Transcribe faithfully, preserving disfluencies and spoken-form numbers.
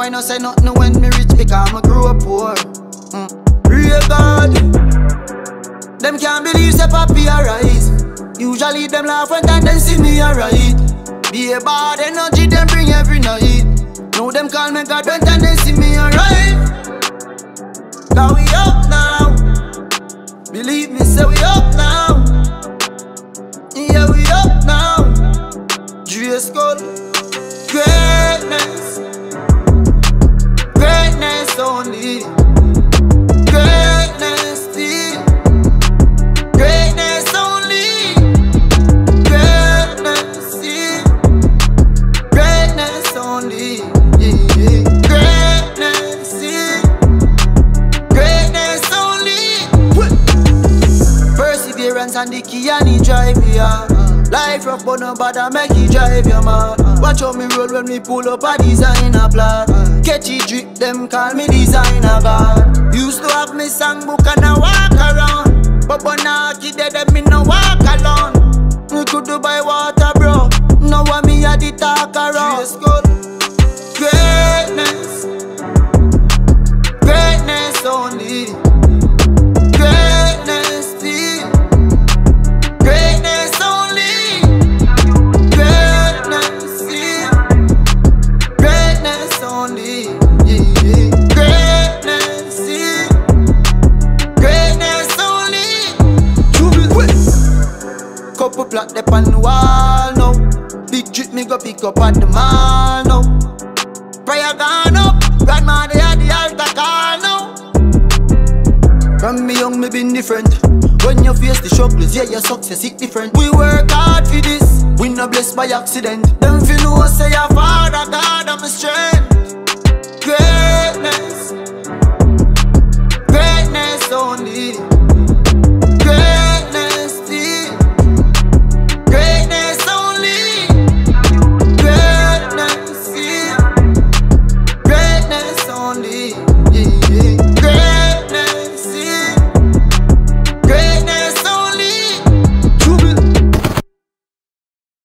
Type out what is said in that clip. boy no say nothing when me rich because I grew up poor. Mm. Real God, them can't believe say papi arise. Usually them laugh when time them see me alright. Be a bad energy them bring every night. Now them call me God when time them see me alright. Now we up now. Believe me, say we up now. Yeah, we up now. Dre skull, greatness, greatness only. And the key and he drive me out. Life rough but no bother make he drive your mouth. Watch how me roll when we pull up a designer plot. Catchy drip them call me designer god. Used to have me songbook and I walk around, but when I kid dead me no walk alone. We could do by water bro, now I me had the talk around. Greatness, greatness only. Couple plot up on the wall now. Big trip me go pick up at the mall now. Prayer gone up, grandma they had the altar call now. From me young me been different. When you face the struggles, yeah your success hit different. We work hard for this, we no blessed by accident. Them fi know say your father God I'm a strength. Greatness, greatness only.